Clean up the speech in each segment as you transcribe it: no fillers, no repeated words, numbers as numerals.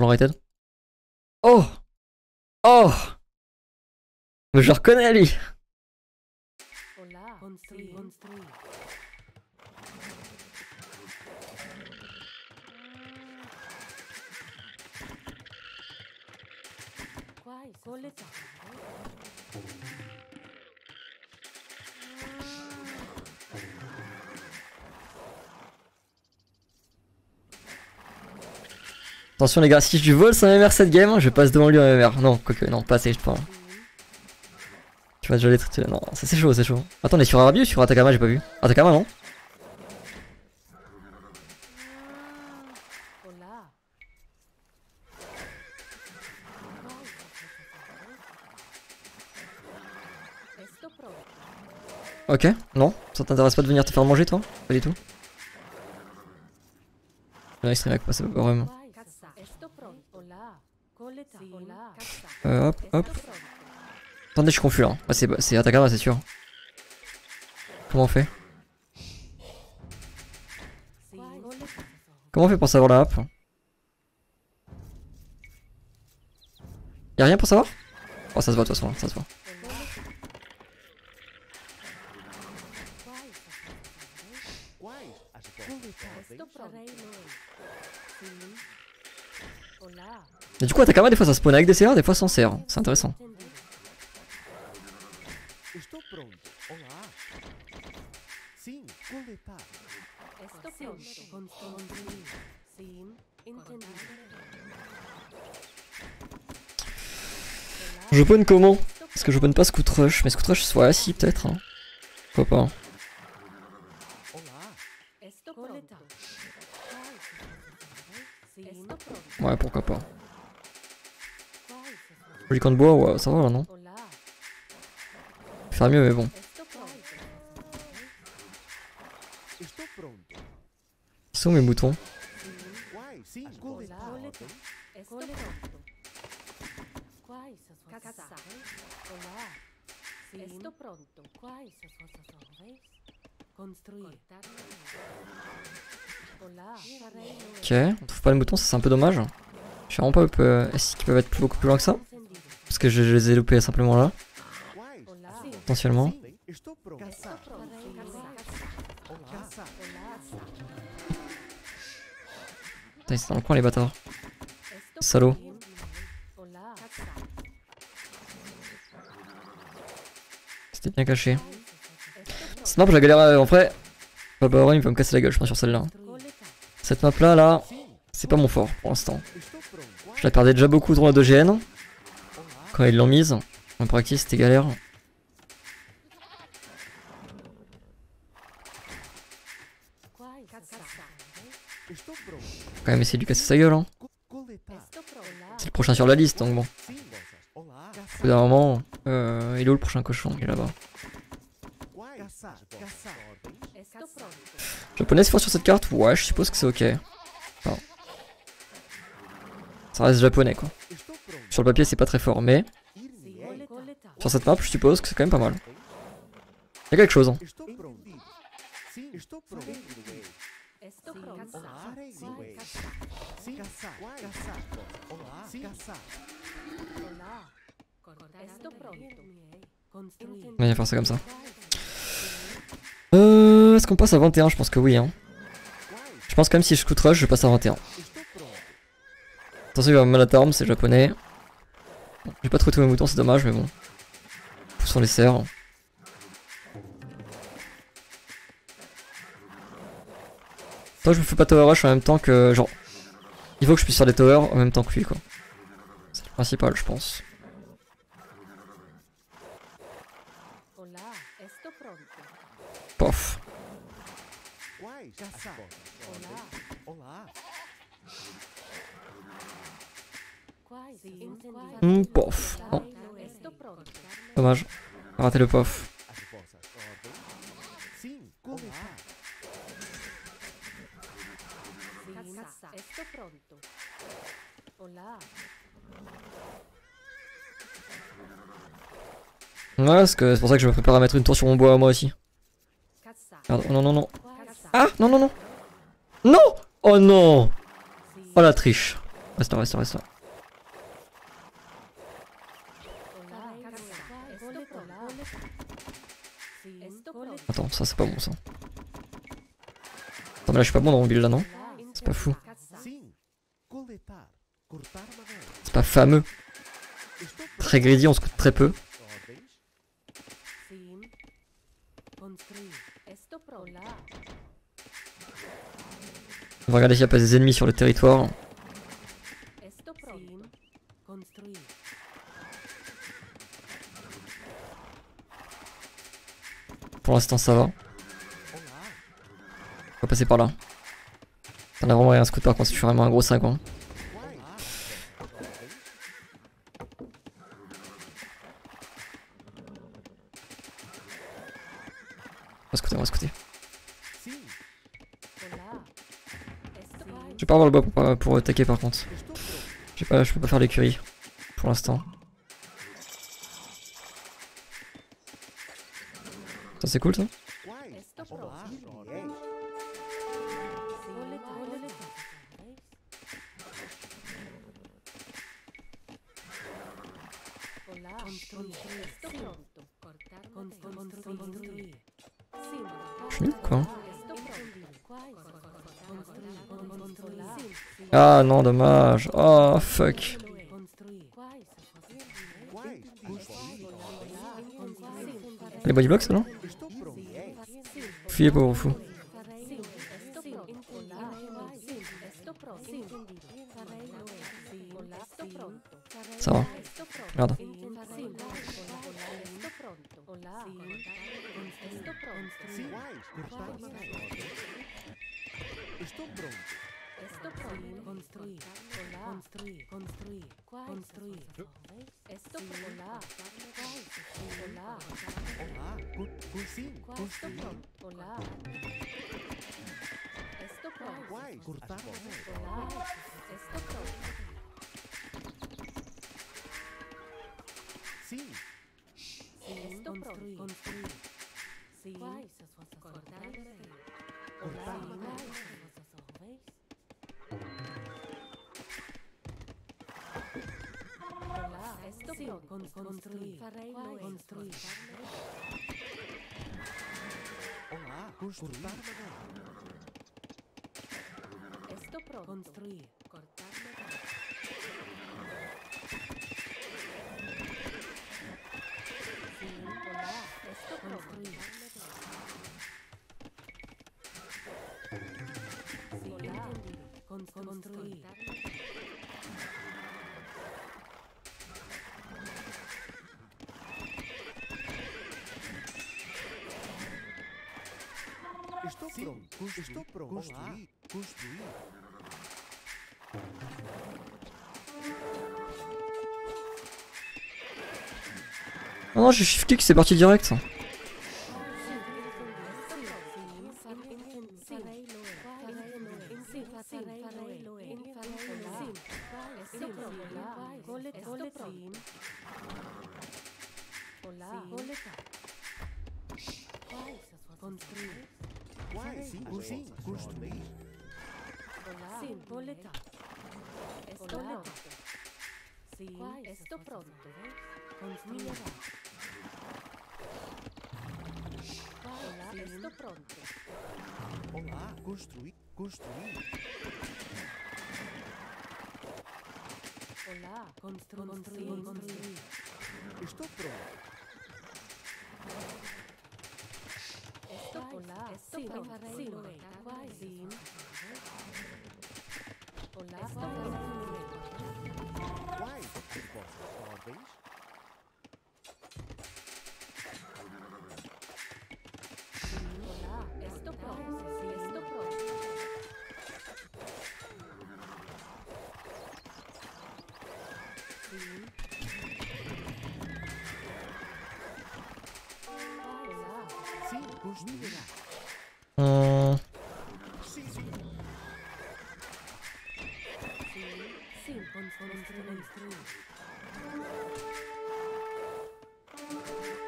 United. Oh! Oh! Mais je le reconnais, lui. Attention les gars, si je vole son MR cette game, je passe devant lui en MR. Non, quoique, non, pas assez, je pense. Tu vas déjà les traiter. Non, ça c'est chaud, c'est chaud. Attends, on est sur Arabi ou sur Atacama, j'ai pas vu. Atacama, non? Ok, non, ça t'intéresse pas de venir te faire manger toi? Pas du tout. Là il stream avec moi, ça peut pas vraiment. Hop, hop. Attendez, je suis confus là. Ah, c'est Atacama, c'est sûr. Comment on fait? Comment on fait pour savoir la map? Y'a rien pour savoir? Oh, ça se voit de toute façon, ça se voit. Et du coup Atacama des fois ça spawn avec des CR, des fois sans CR, c'est intéressant. Je pone comment? Parce que je pone pas Scout Rush, mais Scout Rush soit assis peut-être hein. Pourquoi pas. Ouais, pourquoi pas. Joli camp de bois, ouais, ça va là, non? Faire mieux, mais bon. Ils sont mes moutons? Ok, on trouve pas les moutons, ça c'est un peu dommage. Je sais vraiment pas est-ce qu'ils peuvent être beaucoup plus loin que ça. Parce que je les ai loupés simplement là. Potentiellement. Putain, ils sont dans le coin les bâtards. Salaud. C'était bien caché. Cette map, je la galère en vrai. Baron il va me casser la gueule, je pense, sur celle-là. Cette map là, c'est pas mon fort pour l'instant. Je la perdais déjà beaucoup dans la 2GN. Quand ils l'ont mise, en practice c'était galère. Faut quand même essayer de lui casser sa gueule hein. C'est le prochain sur la liste donc bon. Au bout d'un moment, il est où le prochain cochon? Il est là-bas. Japonais fort sur cette carte? Ouais, je suppose que c'est ok. Enfin, ça reste japonais quoi. Sur le papier c'est pas très fort, mais sur cette map je suppose que c'est quand même pas mal. Y'a quelque chose hein. On va faire ça comme ça. Est-ce qu'on passe à 21? Je pense que oui hein. Je pense quand même si je scout rush je passe à 21. Attention il va me mal à arme, c'est japonais. Bon, j'ai pas trop tous mes moutons, c'est dommage mais bon. Poussons les serres. Toi je me fais pas tower rush en même temps que genre. Il faut que je puisse faire des towers en même temps que lui quoi. C'est le principal je pense. Pof. Pof. Oh. Dommage. Raté le pof. Ouais, parce que c'est pour ça que je me prépare à mettre une tour sur mon bois moi aussi. Merde, oh non, non, non. Ah, non, non, non. Non. Oh non. Oh la triche. Esto. Attends, ça c'est pas bon ça. Attends mais là je suis pas bon dans mon build là non? C'est pas fou. C'est pas fameux. Très greedy, on se coûte très peu. On va regarder s'il n'y a pas des ennemis sur le territoire. Pour l'instant ça va. On va passer par là. On a vraiment rien à se coûter par contre, je suis vraiment un gros sac. Hein. On va se coûter. Je vais pas avoir le bas pour attaquer par contre. Je peux pas faire l'écurie pour l'instant. Ça c'est cool ça. Je suis nul quoi. Ah non dommage. Oh fuck. Les bodyblock ça non? Fuyez pauvre fou. Ça va. Regarde. Construir. Oh non, j'ai shift click, c'est parti direct. Est-ce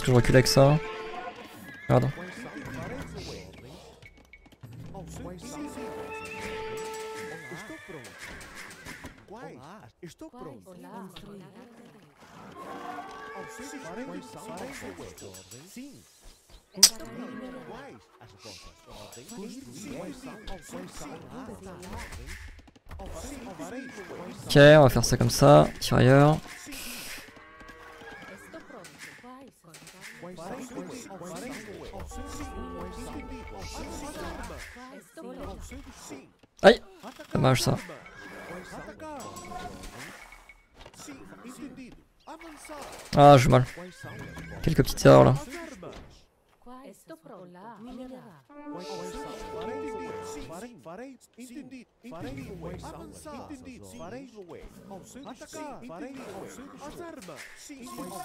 que je recule avec ça? Regarde. Quais? Estou pronto. Olá. Sim. Quais as respostas? Ok, on va faire ça comme ça. Tirailleur. Aïe, dommage ça. Ah, j'ai mal. Quelques petites erreurs là.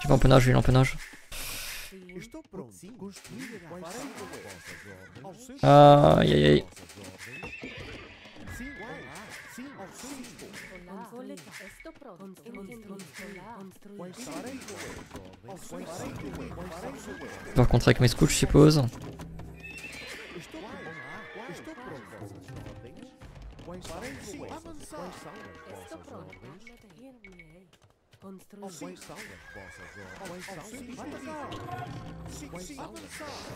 J'ai l'empennage, j'ai l'empennage. Aïe aïe aïe. Je peux recontrer avec mes scouts, je suppose.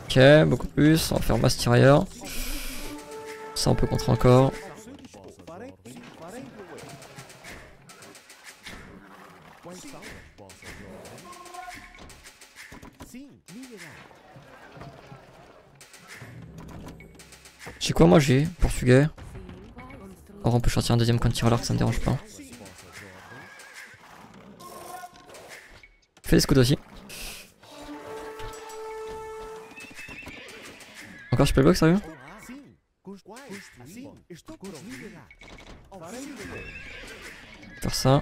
Ok, beaucoup plus. On va faire masse tirailleur. Ça, on peut contrer encore. J'ai quoi moi? J'ai portugais. Or on peut sortir un deuxième coin de tir à l'arc, ça me dérange pas. Fais des scouts aussi. Encore je peux le bloc sérieux? Faire ça.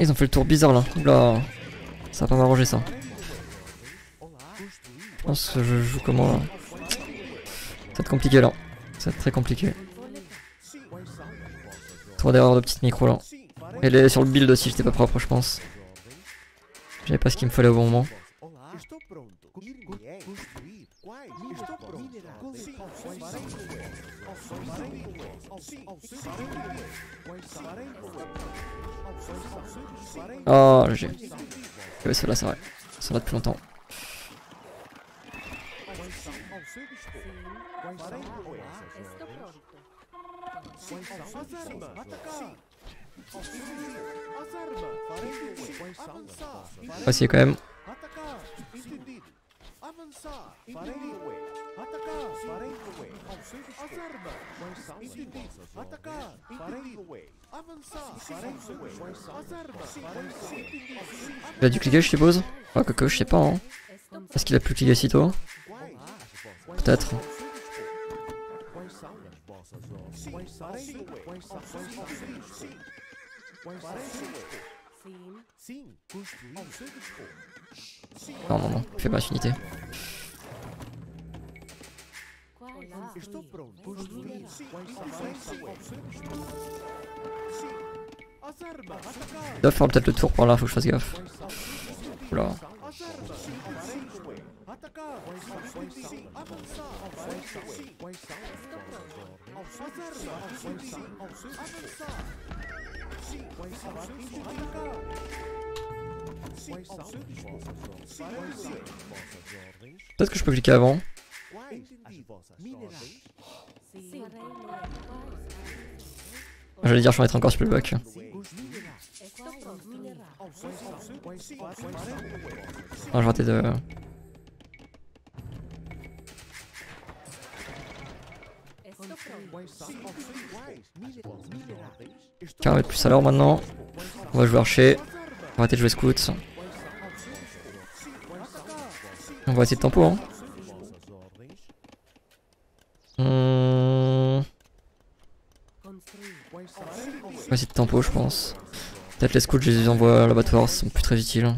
Ils ont fait le tour bizarre là. Oula. Ça va pas m'arranger ça. Je pense que je joue comment là? Ça va être compliqué là. Ça va être très compliqué. Trop d'erreurs de petites micros là. Elle est sur le build aussi, j'étais pas propre je pense. J'avais pas ce qu'il me fallait au bon moment. Oh GG. Ouais celle-là c'est vrai. Celle-là depuis longtemps. On va essayer quand même. Il a dû cliquer je suppose. Ah coco je sais pas hein. Est-ce qu'il a plus cliqué si tôt? Peut-être. Non, non, non, fais pas unité. Ils doivent faire peut-être le tour par là, faut que je fasse gaffe. Oula. Peut-être que je peux cliquer avant. J'allais dire, je vais être encore sur le bloc. Ah, j'ai raté de. Carré plus à l'heure maintenant. On va jouer archer. On va arrêter de jouer scout. On va essayer de tempo hein. On va essayer de tempo je pense. Peut-être les scouts je les envoie à l'abattoir, ils sont plus très utiles.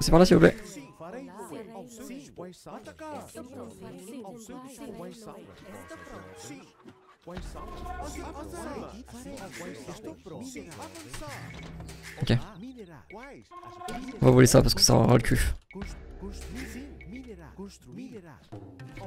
C'est par là s'il vous plaît. Ok. On va voler ça parce que ça aura le cul. Hop, on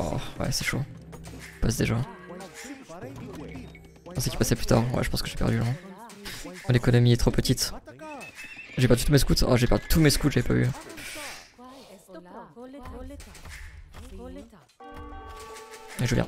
Oh ouais, c'est chaud. Je passe déjà. Je pensais qu'il passait plus tard. Ouais, je pense que j'ai perdu là. Mon économie est trop petite. J'ai perdu tous mes scouts. Oh, j'ai perdu tous mes scouts, j'avais pas eu. Et je viens.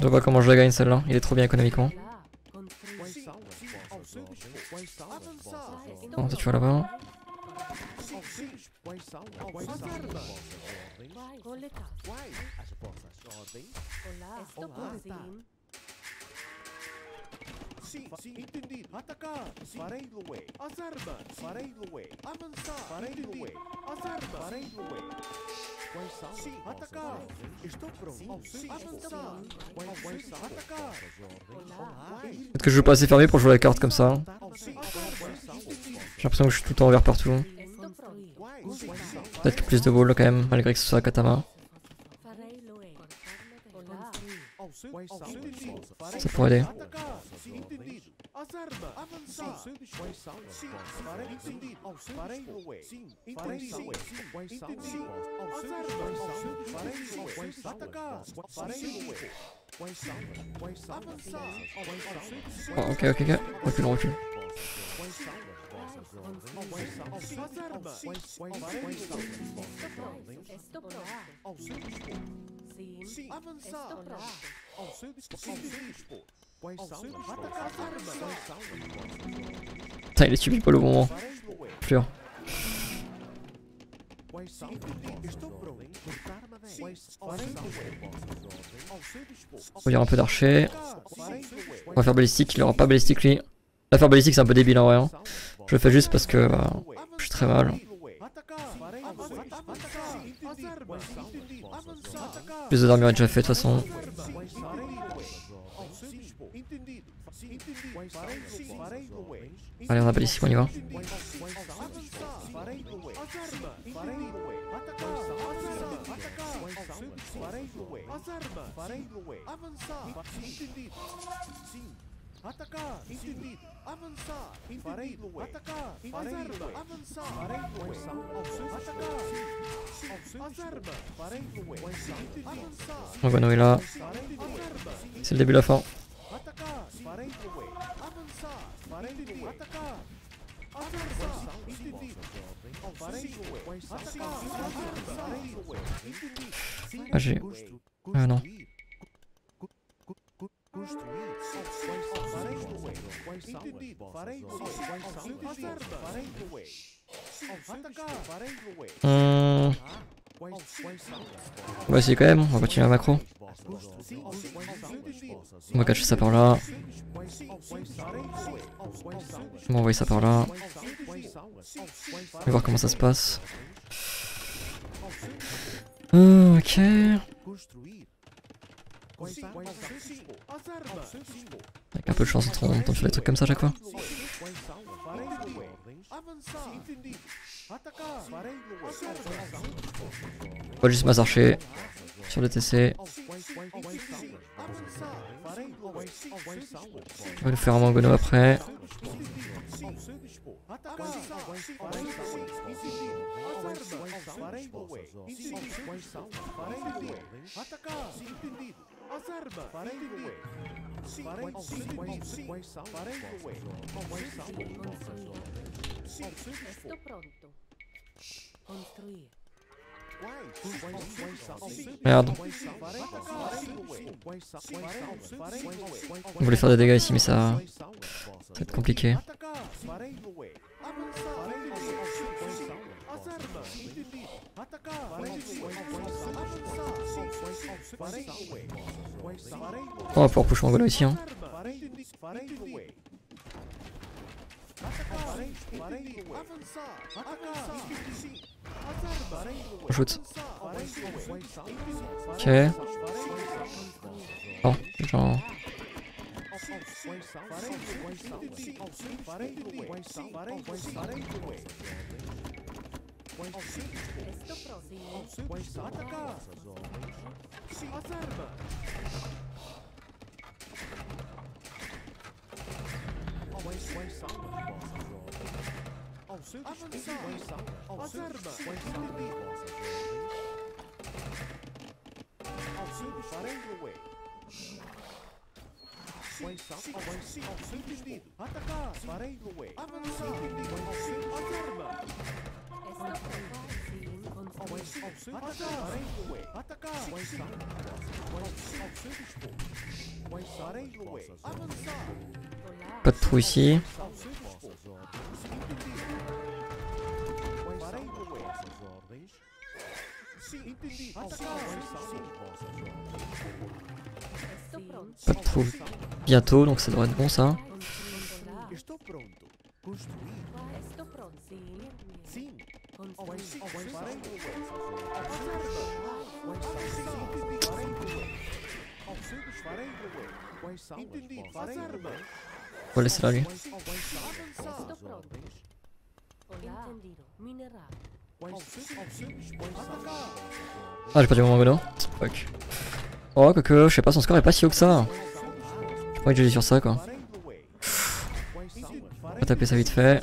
Je vois comment je la gagne celle-là, il est trop bien économiquement. Bon, ça tu vas là-bas. Peut-être que je joue pas assez fermé pour jouer la carte comme ça. J'ai l'impression que je suis tout le temps ouvert partout. Peut-être plus de wall quand même, malgré que ce soit Katama. Ça pourrait aider. Oh, ok, recule. Putain, il est subi pas le bon moment. Fleur. Il y aura un peu d'archer. On va faire balistique, il aura pas balistique lui. La faire balistique c'est un peu débile en vrai. Hein. Je le fais juste parce que je suis très mal. Plus de dormir est déjà fait de toute façon. Allez, on a pas ici, on y va. On va nouer là. C'est le début de la fin. Ah j'ai... Ah non. On va essayer quand même, on va continuer à macro. On va cacher ça par là. On va envoyer ça par là. On va voir comment ça se passe. Ok. Avec un peu de chance, on tombe sur des trucs comme ça à chaque fois. On va juste m'asarcher sur le TC. On va nous faire un mangono après. As armas. Parei-me. Estou pronto. Construir. Merda. Je voulais faire des dégâts ici mais ça... ça va être compliqué. On va pouvoir push Angola ici hein. Shoot. Ok. Bon, genre... Pas de trou ici. Pas de trou bientôt, donc ça devrait être bon ça. On va laisser là lui. Ah j'ai perdu mon Angola. Fuck. Oh quoique, je sais pas, son score est pas si haut que ça. Je crois que j'ai dit sur ça quoi. On va taper ça vite fait.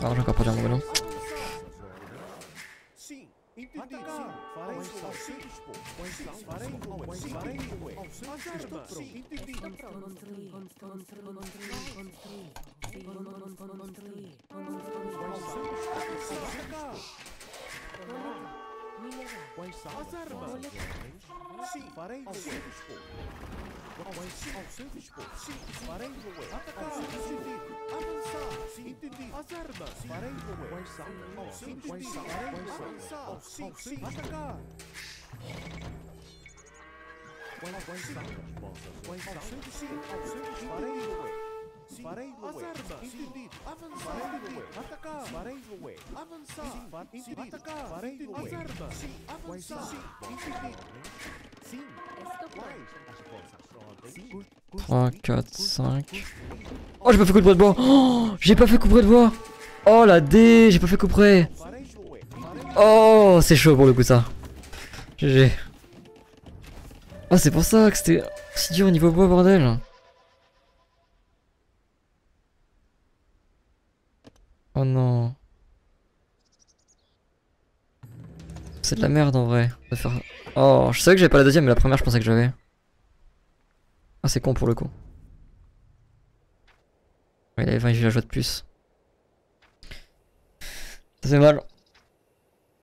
Ah j'ai encore perdu mon Angola. Oh j'ai pas fait coup de bois de bois. Oh j'ai pas fait coup de bois. Oh la D, j'ai pas fait coup près. Oh c'est chaud pour le coup ça. GG. Ah c'est pour ça que c'était si dur au niveau bois bordel. Oh non. C'est de la merde en vrai. Oh je savais que j'avais pas la deuxième mais la première je pensais que j'avais. Ah c'est con pour le coup. Il avait 20 gigas de plus. Ça fait mal.